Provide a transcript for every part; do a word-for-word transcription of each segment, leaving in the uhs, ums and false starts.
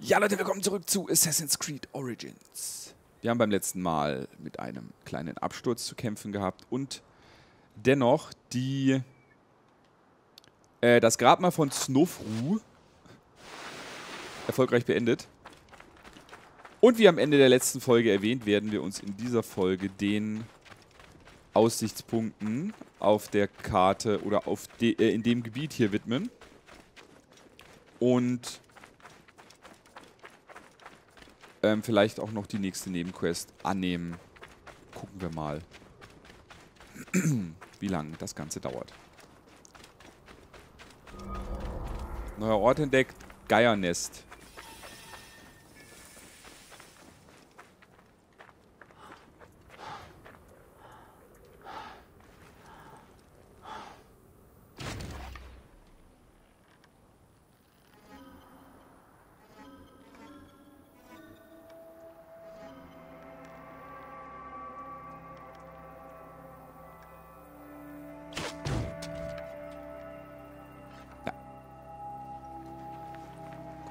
Ja, Leute, willkommen zurück zu Assassin's Creed Origins. Wir haben beim letzten Mal mit einem kleinen Absturz zu kämpfen gehabt und dennoch die äh, das Grabmal von Snofru erfolgreich beendet. Und wie am Ende der letzten Folge erwähnt, werden wir uns in dieser Folge den Aussichtspunkten auf der Karte oder auf de, äh, in dem Gebiet hier widmen. Und Ähm, vielleicht auch noch die nächste Nebenquest annehmen. Gucken wir mal, wie lange das Ganze dauert. Neuer Ort entdeckt. Geiernest.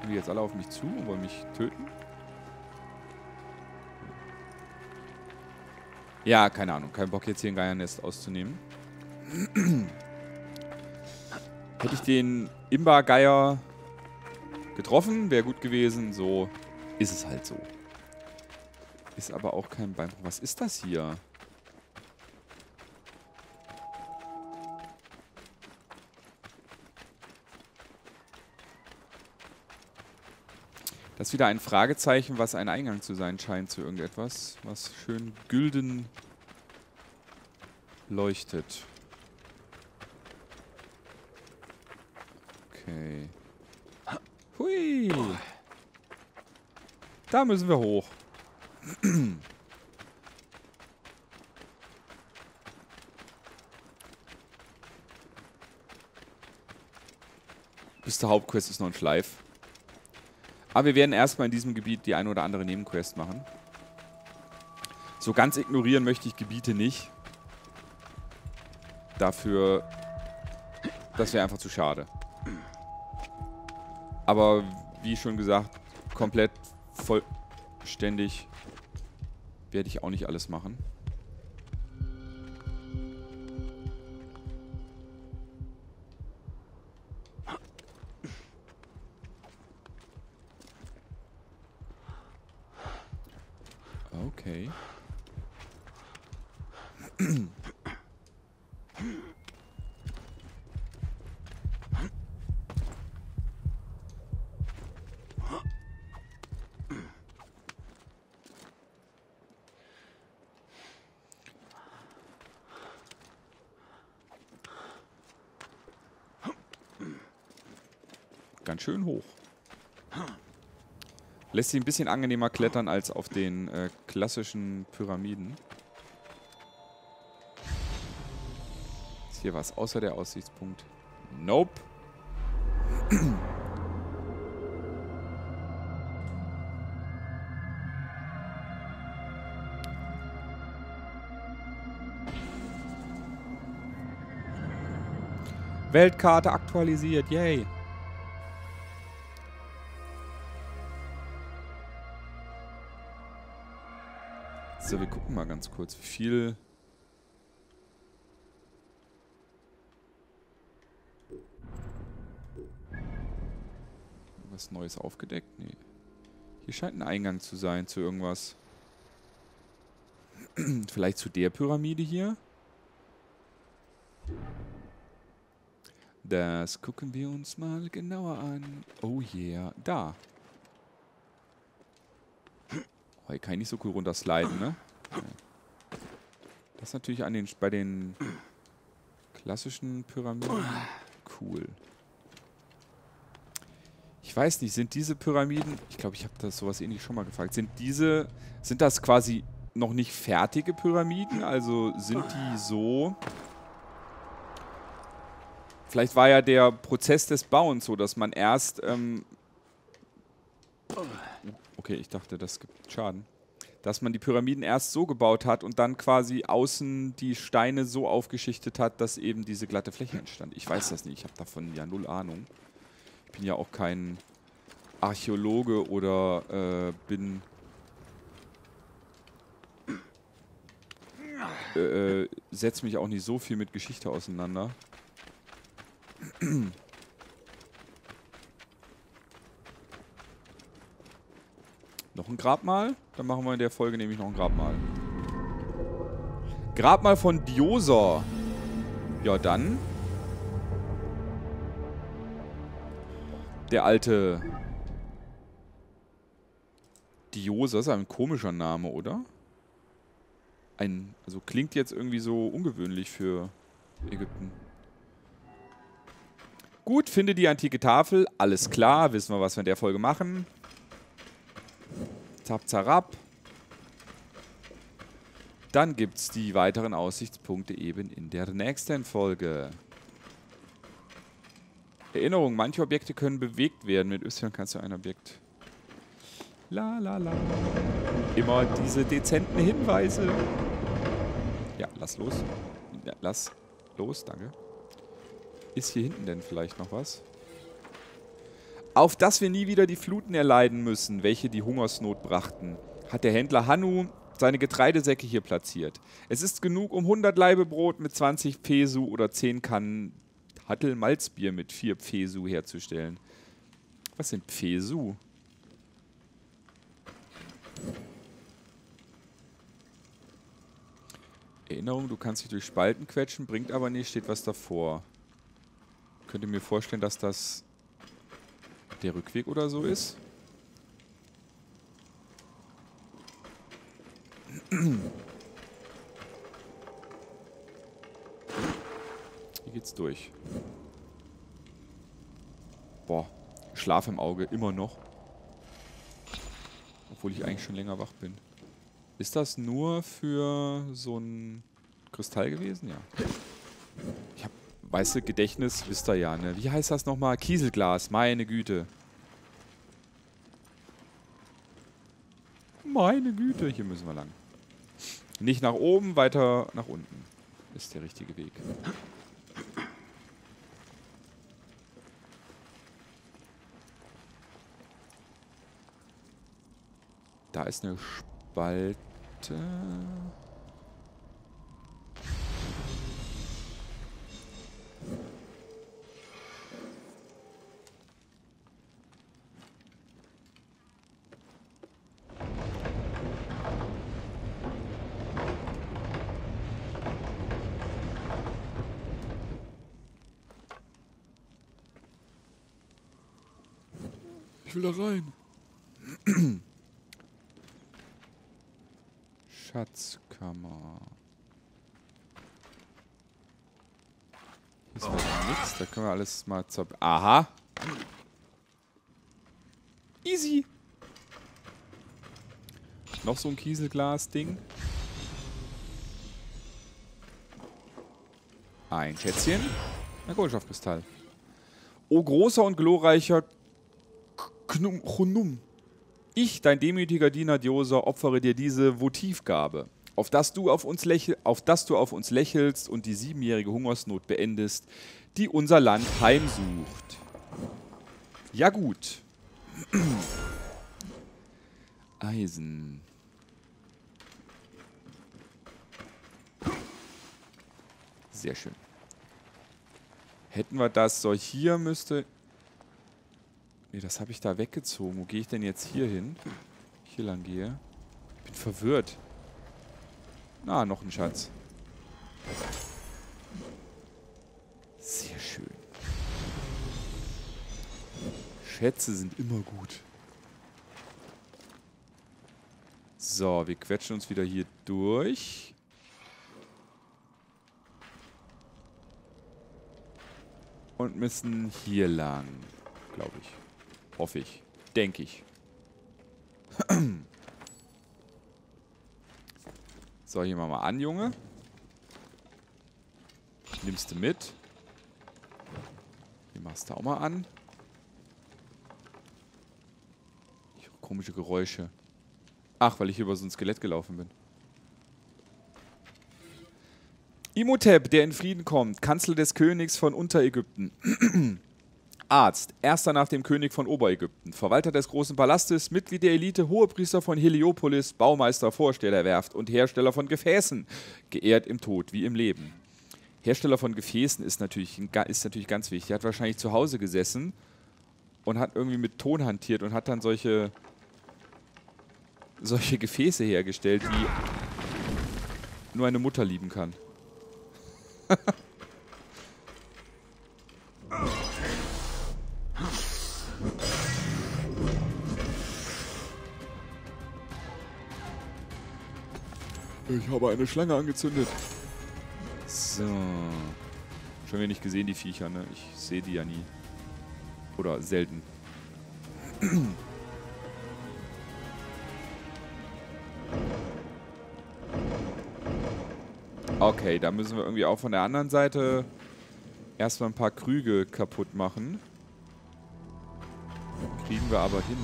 Die jetzt alle auf mich zu und wollen mich töten? Ja, keine Ahnung. Kein Bock, jetzt hier ein Geiernest auszunehmen. Hätte ich den Imba-Geier getroffen, wäre gut gewesen. So ist es halt so. Ist aber auch kein Beinbruch. Was ist das hier? Das ist wieder ein Fragezeichen, was ein Eingang zu sein scheint zu irgendetwas, was schön gülden leuchtet. Okay. Hui! Da müssen wir hoch. Bis zur Hauptquest ist noch ein Schleif. Aber wir werden erstmal in diesem Gebiet die eine oder andere Nebenquest machen. So ganz ignorieren möchte ich Gebiete nicht. Dafür, das wäre einfach zu schade. Aber wie schon gesagt, komplett vollständig werde ich auch nicht alles machen. Okay. Ganz schön hoch. Lässt sich ein bisschen angenehmer klettern als auf den äh, klassischen Pyramiden. Ist hier was außer der Aussichtspunkt? Nope. Weltkarte aktualisiert, yay! So, wir gucken mal ganz kurz, wie viel was Neues aufgedeckt? Nee. Hier scheint ein Eingang zu sein zu irgendwas. Vielleicht zu der Pyramide hier? Das gucken wir uns mal genauer an. Oh yeah, da. Hier kann ich nicht so cool runtersliden, ne? Das ist natürlich an den, bei den klassischen Pyramiden cool. Ich weiß nicht, sind diese Pyramiden... Ich glaube, ich habe das sowas ähnlich schon mal gefragt. Sind diese... Sind das quasi noch nicht fertige Pyramiden? Also sind die so... Vielleicht war ja der Prozess des Bauens so, dass man erst... Ähm, Okay, ich dachte, das gibt Schaden. Dass man die Pyramiden erst so gebaut hat und dann quasi außen die Steine so aufgeschichtet hat, dass eben diese glatte Fläche entstand. Ich weiß das nicht, ich habe davon ja null Ahnung. Ich bin ja auch kein Archäologe oder äh, bin äh, setze mich auch nicht so viel mit Geschichte auseinander. Noch ein Grabmal? Dann machen wir in der Folge nämlich noch ein Grabmal. Grabmal von Djoser. Ja, dann. Der alte Djoser ist ein komischer Name, oder? Ein, also klingt jetzt irgendwie so ungewöhnlich für Ägypten. Gut, finde die antike Tafel. Alles klar, wissen wir, was wir in der Folge machen. Zap, zarab. Dann gibt es die weiteren Aussichtspunkte eben in der nächsten Folge. Erinnerung, manche Objekte können bewegt werden. Mit Y kannst du ein Objekt... La, la, la. Immer diese dezenten Hinweise. Ja, lass los. Ja, lass los, danke. Ist hier hinten denn vielleicht noch was? Auf dass wir nie wieder die Fluten erleiden müssen, welche die Hungersnot brachten, hat der Händler Hannu seine Getreidesäcke hier platziert. Es ist genug, um hundert Laibe Brot mit zwanzig Pesu oder zehn Kannen Hattel Malzbier mit vier Pesu herzustellen. Was sind Pesu? Erinnerung, du kannst dich durch Spalten quetschen, bringt aber nicht, steht was davor. Ich könnte mir vorstellen, dass das der Rückweg oder so ist. Hier geht's durch. Boah, Schlaf im Auge, immer noch. Obwohl ich eigentlich schon länger wach bin. Ist das nur für so ein Kristall gewesen? Ja. Ich hab, weißt du, Gedächtnis wisst ihr ja, ne? Wie heißt das nochmal? Kieselglas, meine Güte. Meine Güte, hier müssen wir lang. Nicht nach oben, weiter nach unten ist der richtige Weg. Da ist eine Spalte. Ich will da rein. Schatzkammer. Hier ist leider nichts. Da können wir alles mal zur... Aha! Easy! Noch so ein Kieselglas-Ding. Ein Schätzchen. Ein Kohlenstoffkristall. O großer und glorreicher Chonum. Ich, dein demütiger Diener Djoser, opfere dir diese Votivgabe, auf dass du auf uns, lächel auf dass du auf uns lächelst und die siebenjährige Hungersnot beendest, die unser Land heimsucht. Ja gut. Eisen. Sehr schön. Hätten wir das, so hier müsste... Nee, das habe ich da weggezogen. Wo gehe ich denn jetzt hier hin? Hier lang gehe. Bin verwirrt. Na, noch ein Schatz. Sehr schön. Schätze sind immer gut. So, wir quetschen uns wieder hier durch. Und müssen hier lang, glaube ich. Hoffe ich. Denke ich. So, hier machen wir an, Junge. Nimmst du mit. Hier machst du auch mal an. Ich höre komische Geräusche. Ach, weil ich über so ein Skelett gelaufen bin. Imhotep, der in Frieden kommt, Kanzler des Königs von Unterägypten. Arzt, erster nach dem König von Oberägypten, Verwalter des großen Palastes, Mitglied der Elite, Hohepriester von Heliopolis, Baumeister, Vorsteher der Werft und Hersteller von Gefäßen, geehrt im Tod wie im Leben. Hersteller von Gefäßen ist natürlich, ist natürlich ganz wichtig. Er hat wahrscheinlich zu Hause gesessen und hat irgendwie mit Ton hantiert und hat dann solche, solche Gefäße hergestellt, die nur eine Mutter lieben kann. Ich habe eine Schlange angezündet. So. Schon wieder nicht gesehen, die Viecher, ne? Ich sehe die ja nie. Oder selten. Okay, da müssen wir irgendwie auch von der anderen Seite erstmal ein paar Krüge kaputt machen. Kriegen wir aber hin.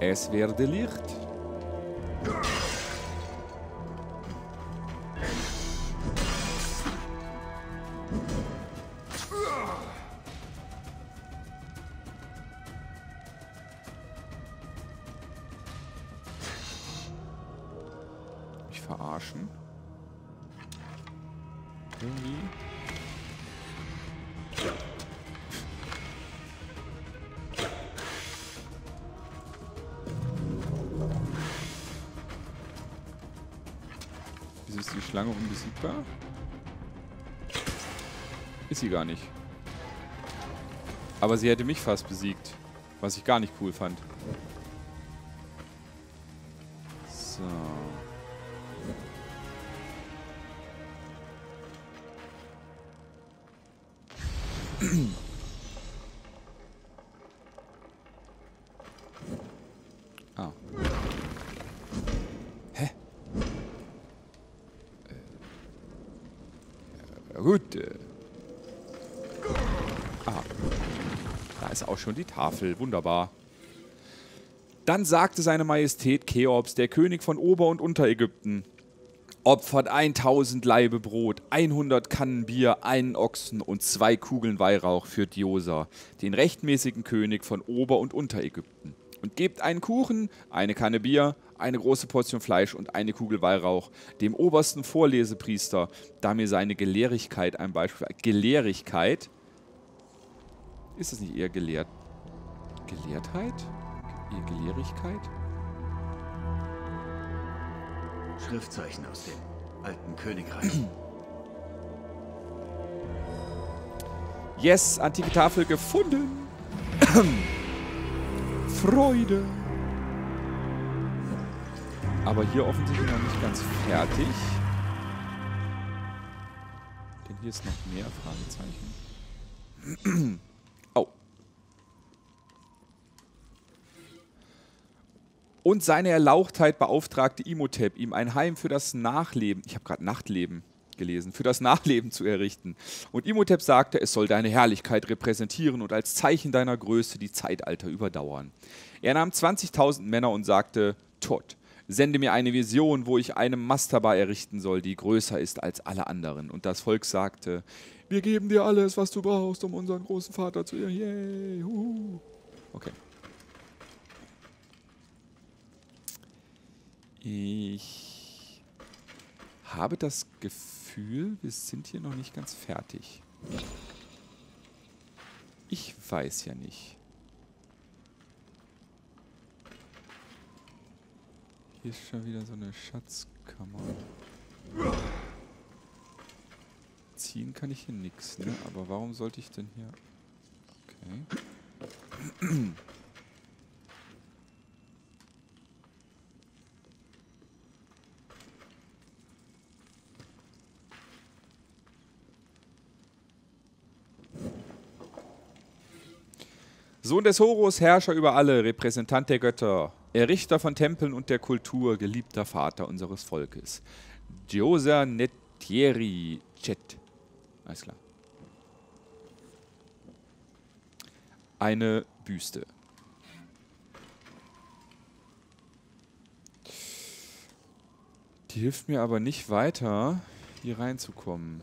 Es werde Licht. Mich verarschen. Irgendwie. Lange unbesiegbar? Ist sie gar nicht. Aber sie hätte mich fast besiegt, was ich gar nicht cool fand. So. Ah. Gut. Aha. Da ist auch schon die Tafel. Wunderbar. Dann sagte seine Majestät Cheops, der König von Ober- und Unterägypten, opfert tausend Laibe Brot, hundert Kannen Bier, einen Ochsen und zwei Kugeln Weihrauch für Djoser, den rechtmäßigen König von Ober- und Unterägypten. Und gebt einen Kuchen, eine Kanne Bier, eine große Portion Fleisch und eine Kugel Weihrauch dem obersten Vorlesepriester, da mir seine Gelehrigkeit ein Beispiel... Gelehrigkeit? Ist das nicht eher gelehrt... Gelehrtheit? Eher Gelehrigkeit? Schriftzeichen aus dem alten Königreich. Yes, antike Tafel gefunden! Freude! Aber hier offensichtlich noch nicht ganz fertig. Denn hier ist noch mehr Fragezeichen. Oh. Und seine Erlauchtheit beauftragte Imhotep, ihm ein Heim für das Nachleben, ich habe gerade Nachtleben gelesen, für das Nachleben zu errichten. Und Imhotep sagte, es soll deine Herrlichkeit repräsentieren und als Zeichen deiner Größe die Zeitalter überdauern. Er nahm zwanzigtausend Männer und sagte, Tod. Sende mir eine Vision, wo ich eine Mastaba errichten soll, die größer ist als alle anderen. Und das Volk sagte, wir geben dir alles, was du brauchst, um unseren großen Vater zu ehren. Yay, huhu. Okay. Ich habe das Gefühl, wir sind hier noch nicht ganz fertig. Ich weiß ja nicht. Hier ist schon wieder so eine Schatzkammer. Ziehen kann ich hier nichts, ne? Aber warum sollte ich denn hier... Okay. Sohn des Horus, Herrscher über alle, Repräsentant der Götter. Errichter von Tempeln und der Kultur, geliebter Vater unseres Volkes. Djoser Netjerichet. Alles klar. Eine Büste. Die hilft mir aber nicht weiter. hier reinzukommen.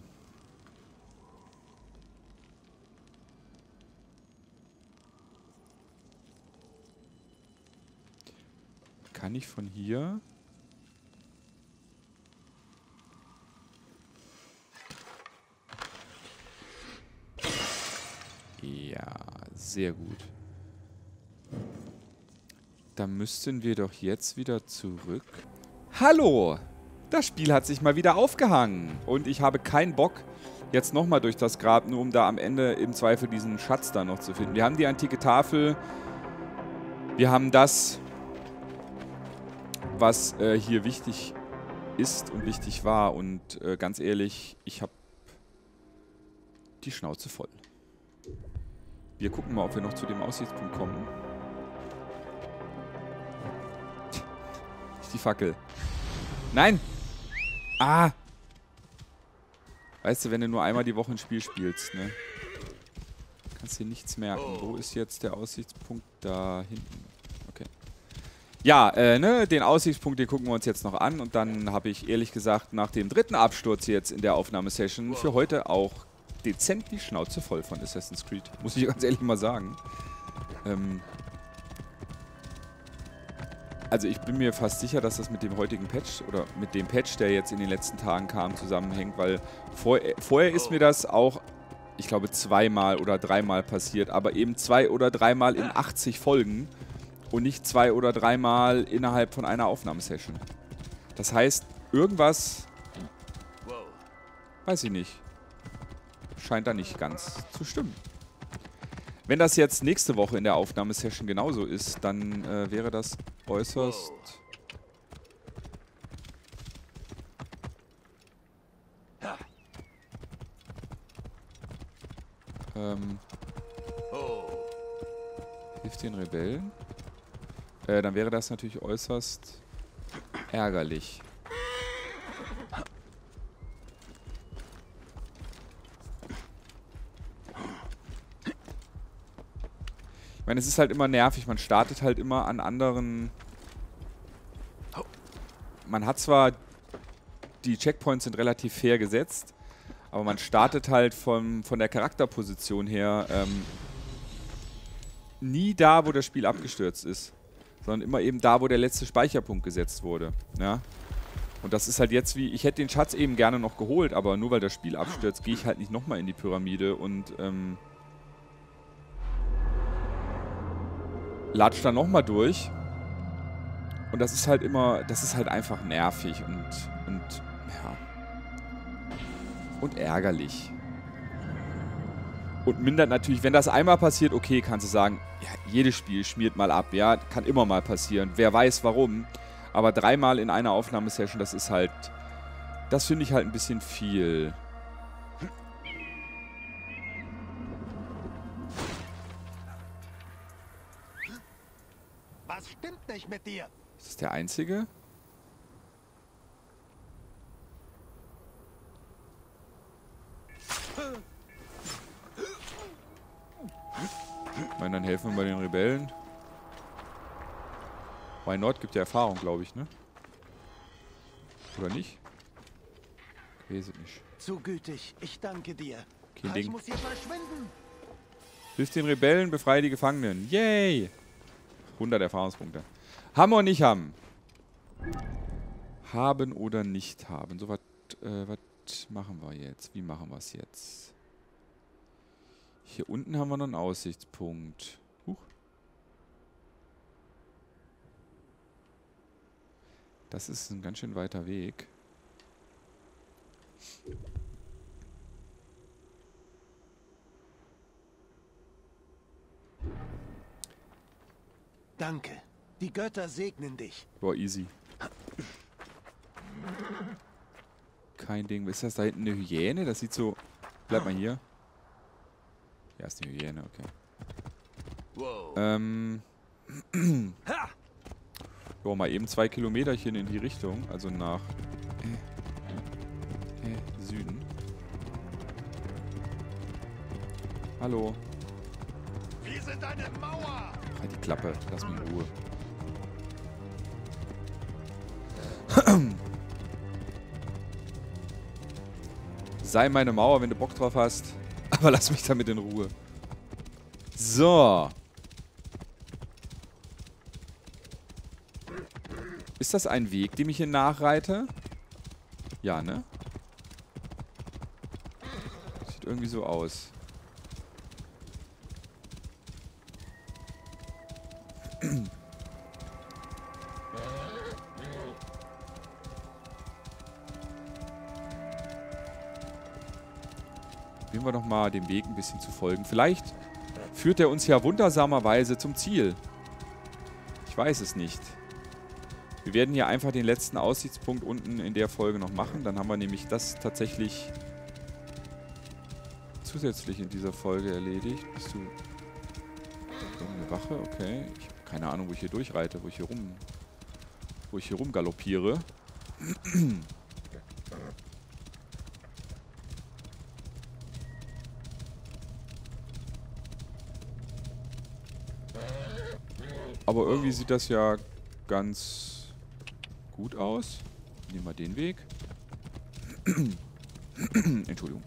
Kann ich von hier? Ja, sehr gut. Da müssten wir doch jetzt wieder zurück. Hallo! Das Spiel hat sich mal wieder aufgehangen. Und ich habe keinen Bock, jetzt nochmal durch das Grab, nur um da am Ende im Zweifel diesen Schatz da noch zu finden. Wir haben die antike Tafel. Wir haben das, was äh, hier wichtig ist und wichtig war. Und äh, ganz ehrlich, ich habe die Schnauze voll. Wir gucken mal, ob wir noch zu dem Aussichtspunkt kommen. Die Fackel. Nein! Ah! Weißt du, wenn du nur einmal die Woche ein Spiel spielst, ne? Kannst dir nichts merken. Oh. Wo ist jetzt der Aussichtspunkt? Da hinten. Okay. Ja, äh, ne? Den Aussichtspunkt, den gucken wir uns jetzt noch an. Und dann habe ich, ehrlich gesagt, nach dem dritten Absturz jetzt in der Aufnahmesession für heute auch dezent die Schnauze voll von Assassin's Creed. Muss ich ganz ehrlich mal sagen. Ähm... Also ich bin mir fast sicher, dass das mit dem heutigen Patch oder mit dem Patch, der jetzt in den letzten Tagen kam, zusammenhängt, weil vor, vorher ist mir das auch, ich glaube, zweimal oder dreimal passiert, aber eben zwei oder dreimal in achtzig Folgen und nicht zwei oder dreimal innerhalb von einer Aufnahmesession. Das heißt, irgendwas, weiß ich nicht, scheint da nicht ganz zu stimmen. Wenn das jetzt nächste Woche in der Aufnahmesession genauso ist, dann äh, wäre das äußerst ähm, hilft den Rebellen? Äh, dann wäre das natürlich äußerst ärgerlich. Ich meine, es ist halt immer nervig. Man startet halt immer an anderen... Man hat zwar... Die Checkpoints sind relativ fair gesetzt, aber man startet halt vom, von der Charakterposition her ähm, nie da, wo das Spiel abgestürzt ist, sondern immer eben da, wo der letzte Speicherpunkt gesetzt wurde. Ja? Und das ist halt jetzt wie... Ich hätte den Schatz eben gerne noch geholt, aber nur weil das Spiel abstürzt, gehe ich halt nicht nochmal in die Pyramide und... Ähm, Latscht dann nochmal durch. Und das ist halt immer, das ist halt einfach nervig und, und, ja. Und ärgerlich. Und mindert natürlich, wenn das einmal passiert, okay, kannst du sagen, ja, jedes Spiel schmiert mal ab, ja, kann immer mal passieren, wer weiß warum. Aber dreimal in einer Aufnahmesession, das ist halt, das finde ich halt ein bisschen viel. Stimmt nicht mit dir. Ist das der einzige? Ich meine, dann helfen wir bei den Rebellen. Why not? Gibt ja Erfahrung, glaube ich, ne? Oder nicht? Ich weiß es nicht. Zu gütig, ich danke dir. Kein Ding. Ich muss hier verschwinden. Hilf den Rebellen, befreie die Gefangenen. Yay! hundert Erfahrungspunkte. Haben oder nicht haben? Haben oder nicht haben. So, was äh, machen wir jetzt? Wie machen wir es jetzt? Hier unten haben wir noch einen Aussichtspunkt. Huch. Das ist ein ganz schön weiter Weg. Danke. Die Götter segnen dich. Boah, easy. Kein Ding. Ist das da hinten eine Hyäne? Das sieht so... Bleib mal hier. Ja, ist eine Hyäne, okay. Wow. Ähm... Boah, mal eben zwei Kilometerchen in die Richtung. Also nach... Äh, äh, Süden. Hallo. Wie sind deine Mauer? Halt die Klappe, lass mich in Ruhe. Sei meine Mauer, wenn du Bock drauf hast. Aber lass mich damit in Ruhe. So. Ist das ein Weg, dem ich hier nachreite? Ja, ne? Sieht irgendwie so aus. Probieren wir nochmal dem Weg ein bisschen zu folgen. Vielleicht führt er uns ja wundersamerweise zum Ziel. Ich weiß es nicht. Wir werden hier einfach den letzten Aussichtspunkt unten in der Folge noch machen. Dann haben wir nämlich das tatsächlich zusätzlich in dieser Folge erledigt. Bist du eine Wache? Okay. Ich habe keine Ahnung, wo ich hier durchreite, wo ich hier rum, wo ich hier rumgaloppiere. Aber irgendwie sieht das ja ganz gut aus. Nehmen wir den Weg. Entschuldigung.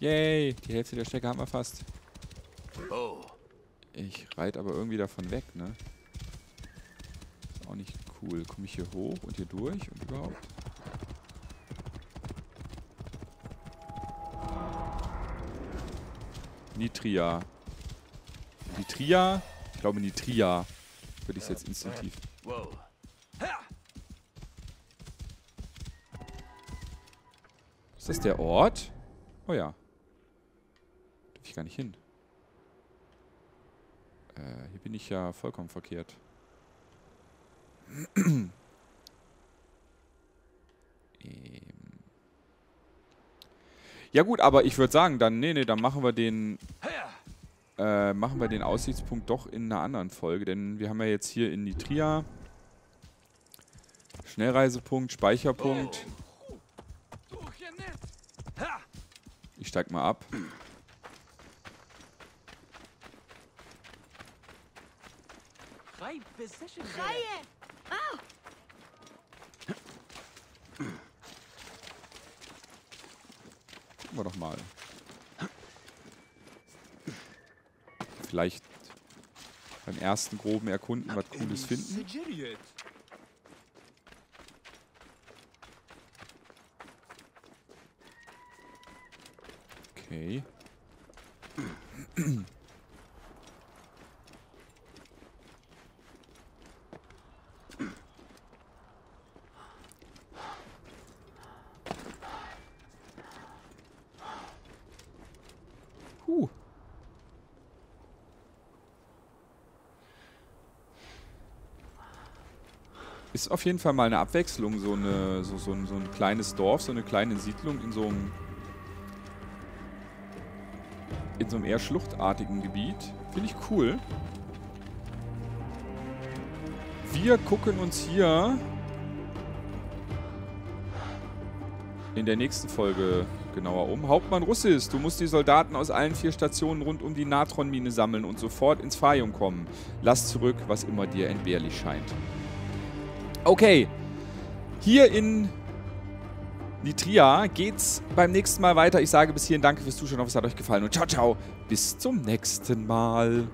Yay, die Hälfte der Strecke haben wir fast. Ich reite aber irgendwie davon weg, ne? Ist auch nicht cool. Komme ich hier hoch und hier durch und überhaupt? Nitria. Nitria? Ich glaube Nitria. Würde ich es jetzt instinktiv. Ist das der Ort? Oh ja. Darf ich gar nicht hin. Äh, hier bin ich ja vollkommen verkehrt. ähm. Ja gut, aber ich würde sagen, dann, nee, nee, dann machen wir den äh, machen wir den Aussichtspunkt doch in einer anderen Folge, denn wir haben ja jetzt hier in Nitria Schnellreisepunkt, Speicherpunkt. Ich steig mal ab. Gucken wir doch mal. Vielleicht beim ersten groben Erkunden was Cooles finden. Okay. Ist auf jeden Fall mal eine Abwechslung, so, eine, so, so, ein, so ein kleines Dorf, so eine kleine Siedlung in so einem, in so einem eher schluchtartigen Gebiet. Finde ich cool. Wir gucken uns hier in der nächsten Folge genauer um. Hauptmann Russis, du musst die Soldaten aus allen vier Stationen rund um die Natronmine sammeln und sofort ins Fajum kommen. Lass zurück, was immer dir entbehrlich scheint. Okay, hier in Nitria geht's beim nächsten Mal weiter. Ich sage bis hierhin danke fürs Zuschauen, ich hoffe, es hat euch gefallen und ciao, ciao, bis zum nächsten Mal.